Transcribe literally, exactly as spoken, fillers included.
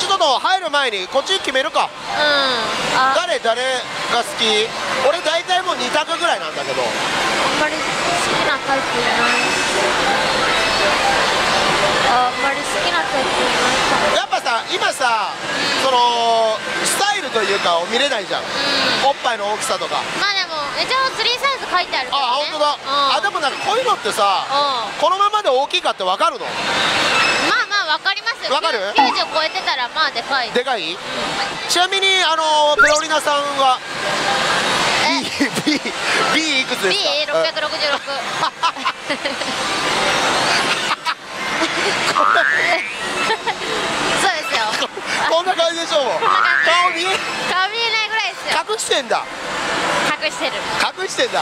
ちょっと入る前にこっち決めるか。うん、誰誰が好き？俺大体もうに択ぐらいなんだけど、あんまり好きなタイプいない。あんまり好きなタイプいない。やっぱさ今さ、うん、そのスタイルというかを見れないじゃん、うん、おっぱいの大きさとか。まあでも一応スリーサイズ書いてあるからね。あ、本当だ。あ、でもなんかこういうのってさ、このままで大きいかってわかるの？わかりますよ。わかる？きゅうじゅう超えてたらまあでかい。でかい？ちなみにあのプロリナさんは B いくつですか？ ビーろくろくろく そうですよ。こんな感じでしょう。顔見えないぐらいですよ。隠してんだ。隠してる。隠してんだ。